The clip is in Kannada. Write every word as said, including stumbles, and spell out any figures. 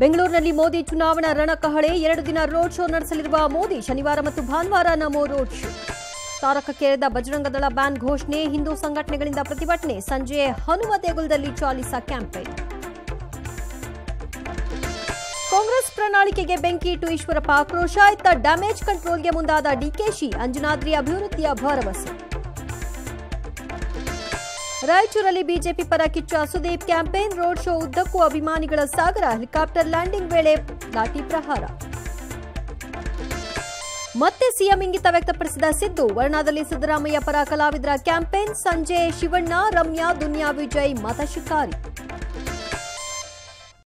ಬೆಂಗಳೂರಿನಲ್ಲಿ ಮೋದಿ ಚುನಾವಣಾ ರಣಕಹಳೆ ಎರಡು ದಿನ ರೋಡ್ ಶೋ ನಡೆಸಲಿರುವ ಮೋದಿ ಶನಿವಾರ ಮತ್ತು ಭಾನುವಾರ ನಮೋ road show. ತಾರಕಕ್ಕೇರಿದ Bajrang Dal ban ಘೋಷಣೆ, ಹಿಂದೂ ಸಂಘಟನೆಗಳಿಂದ ಪ್ರತಿಭಟನೆ, ಸಂಜೆ ಹನುಮ ದೇಗುಲದಲ್ಲಿ ಚಾಲಿಸಾ ಕ್ಯಾಂಪೇನ್. ಕಾಂಗ್ರೆಸ್ ಪ್ರಣಾಳಿಕೆಗೆ ಬೆಂಕಿಯಿಟ್ಟು ಈಶ್ವರಪ್ಪ ಆಕ್ರೋಶ, ಇತ್ತ ಡ್ಯಾಮೇಜ್ ಕಂಟ್ರೋಲ್ಗೆ ಮುಂದಾದ ಡಿಕೆಶಿ, ಅಂಜನಾದ್ರಿ ಅಭಿವೃದ್ಧಿಯ ಭರವಸೆ. ರಾಯಚೂರಲ್ಲಿ ಬಿಜೆಪಿ ಪರ Kichcha Sudeep campaign, road show ಉದ್ದಕ್ಕೂ ಅಭಿಮಾನಿಗಳ ಸಾಗರ, ಹೆಲಿಕಾಪ್ಟರ್ ಲ್ಯಾಂಡಿಂಗ್ ವೇಳೆ ಲಾಠಿ ಪ್ರಹಾರ. ಮತ್ತೆ ಸಿಎಂ ಇಂಗಿತ ವ್ಯಕ್ತಪಡಿಸಿದ ಸಿದ್ದು, ವರ್ಣಾದಲ್ಲಿ ಸಿದ್ದರಾಮಯ್ಯ ಪರ ಕಲಾವಿದರ ಕ್ಯಾಂಪೇನ್, ಸಂಜೆ ಶಿವಣ್ಣ, ರಮ್ಯಾ, ದುನಿಯಾ ವಿಜಯ್ ಮತ ಶಿಕಾರಿ.